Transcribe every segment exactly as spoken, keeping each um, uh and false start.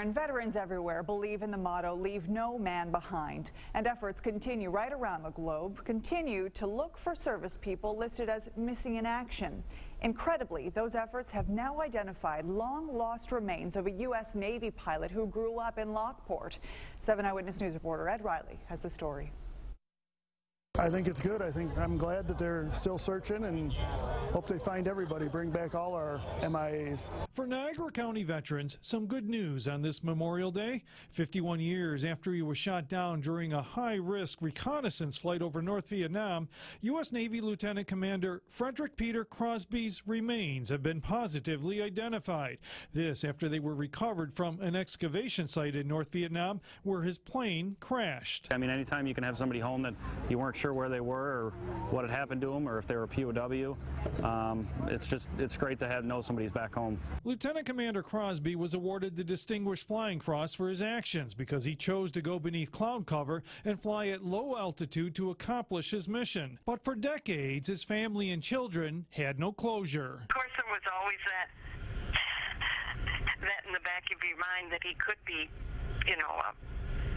And veterans everywhere believe in the motto, leave no man behind. And efforts continue right around the globe, continue to look for service people listed as missing in action. Incredibly, those efforts have now identified long-lost remains of a U S Navy pilot who grew up in Lockport. seven Eyewitness News reporter Ed Riley has the story. I think it's good. I think I'm glad that they're still searching and hope they find everybody, bring back all our M I As. For Niagara County veterans, some good news on this Memorial Day. fifty-one years after he was shot down during a high-risk reconnaissance flight over North Vietnam, U S Navy Lieutenant Commander Frederick Peter Crosby's remains have been positively identified. This after they were recovered from an excavation site in North Vietnam where his plane crashed. I mean, anytime you can have somebody home that you weren't sure where they were or what had happened to them or if they were a P O W. Um, it's just it's great to have know somebody's back home. Lieutenant Commander Crosby was awarded the Distinguished Flying Cross for his actions because he chose to go beneath cloud cover and fly at low altitude to accomplish his mission. But for decades, his family and children had no closure. Of course, there was always that, that in the back of your mind that he could be, you know, a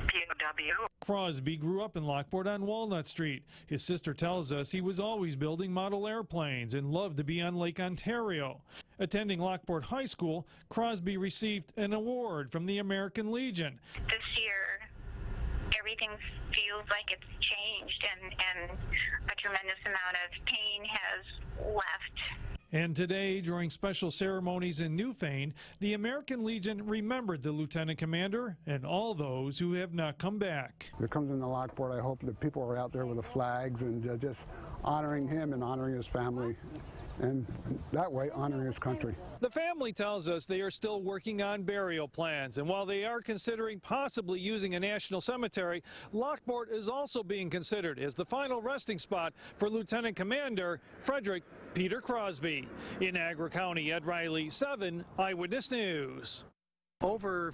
P O W. Crosby grew up in Lockport on Walnut Street. His sister tells us he was always building model airplanes and loved to be on Lake Ontario. Attending Lockport High School, Crosby received an award from the American Legion. This year, everything feels like it's changed, and, and a tremendous amount of pain has left. And today, during special ceremonies in Newfane, the American Legion remembered the Lieutenant Commander and all those who have not come back. If it comes into Lockport, I hope that people are out there with the flags and uh, just honoring him and honoring his family, and that way honoring his country. The family tells us they are still working on burial plans, and while they are considering possibly using a national cemetery, Lockport is also being considered as the final resting spot for Lieutenant Commander Frederick Peter Crosby. In Niagara County, Ed Riley, seven Eyewitness News. Over